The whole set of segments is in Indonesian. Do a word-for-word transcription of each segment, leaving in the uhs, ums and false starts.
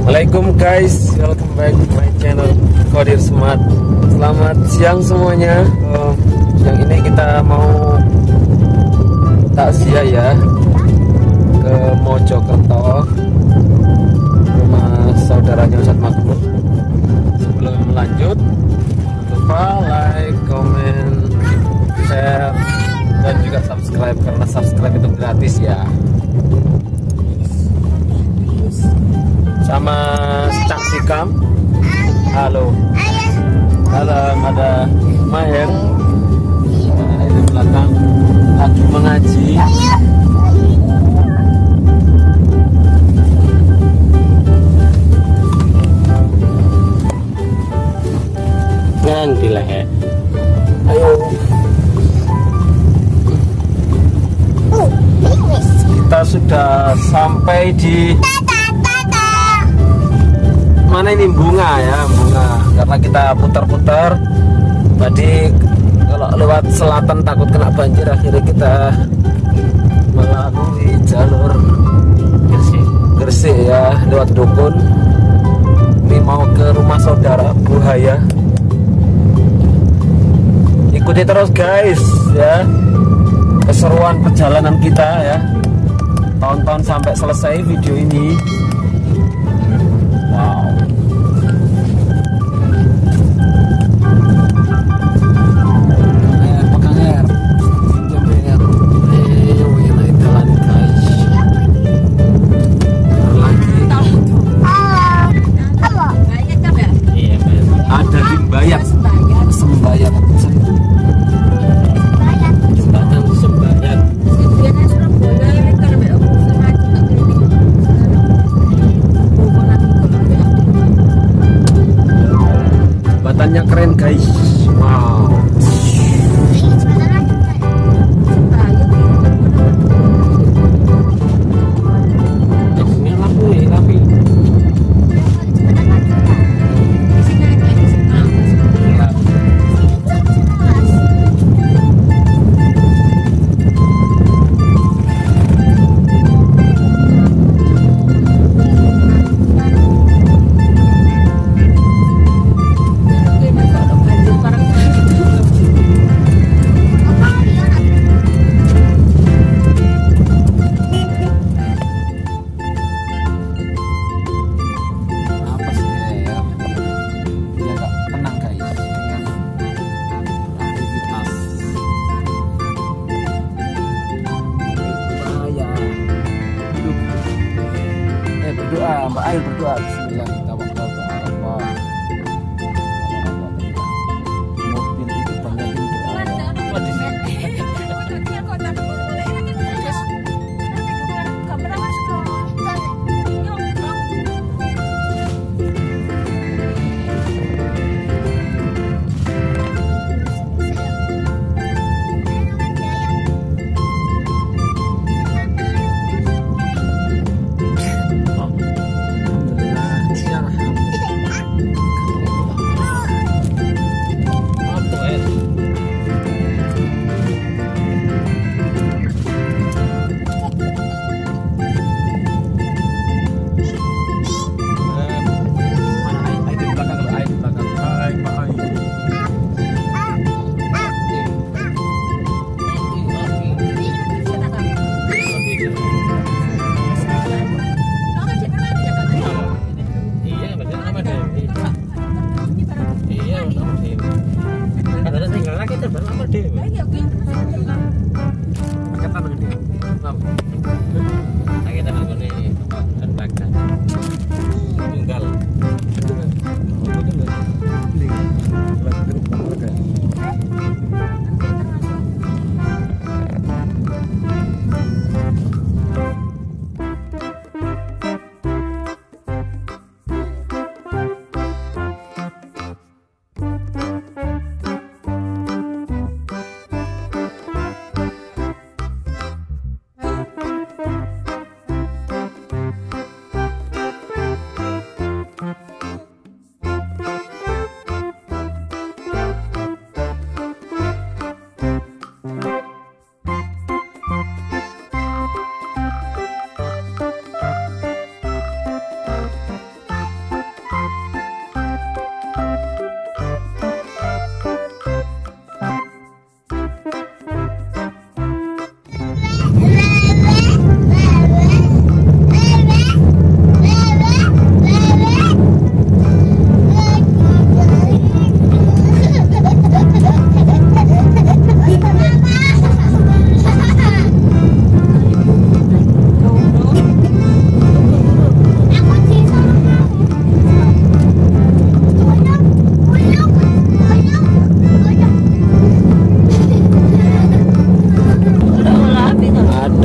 Assalamualaikum guys, welcome back to my channel Kodir Smart. Selamat siang semuanya. uh, Yang ini kita mau takziah ya ke Mojokerto, rumah saudaranya Ustadz Makmur. Sebelum lanjut, jangan lupa like, comment, share, dan juga subscribe, karena subscribe itu gratis ya. Sama Cak Sikam, halo, dalam ada Maher, ada di belakang lagi mengaji. Nang di leher. Ayo. Kita sudah sampai di mana ini, bunga ya, bunga. Karena kita putar-putar tadi, kalau lewat selatan takut kena banjir, akhirnya kita melalui jalur Gresik, Gresik ya, lewat Dukun. Ini mau ke rumah saudara Bu Hayah. Ikuti terus guys ya keseruan perjalanan kita ya, tonton sampai selesai video ini. Keren guys, wow. Ini lampu nih, tapi Mbak Ayu berdoa, bismillah,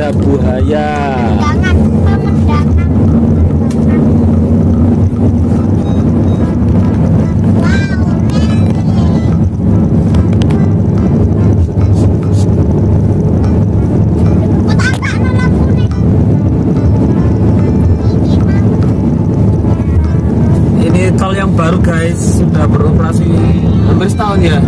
ada Bu Hayah. Ini tol yang baru guys, sudah beroperasi hampir setahun ya.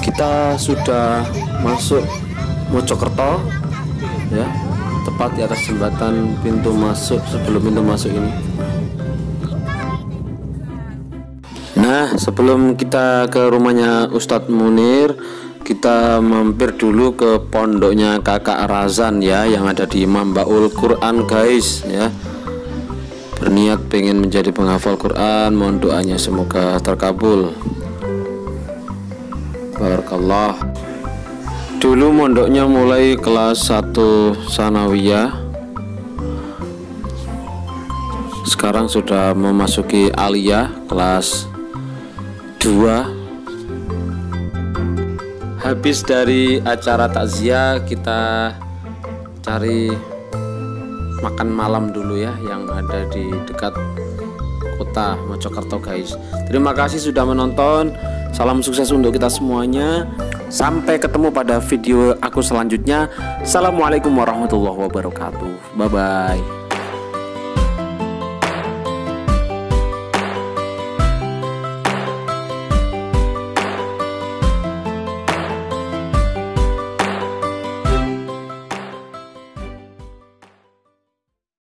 Kita sudah masuk Mojokerto ya, tepat di atas jembatan pintu masuk, sebelum pintu masuk ini. Nah, sebelum kita ke rumahnya Ustadz Munir, kita mampir dulu ke pondoknya kakak Razan ya, yang ada di Mambaul Quran guys ya. Berniat pengen menjadi penghafal Quran, mohon doanya semoga terkabul. Barakallah. Dulu mondoknya mulai kelas satu sanawiyah. Sekarang sudah memasuki aliyah kelas dua. Habis dari acara takziah, kita cari makan malam dulu ya, yang ada di dekat kota Mojokerto guys. Terima kasih sudah menonton. Salam sukses untuk kita semuanya. Sampai ketemu pada video aku selanjutnya. Assalamualaikum warahmatullahi wabarakatuh. Bye bye.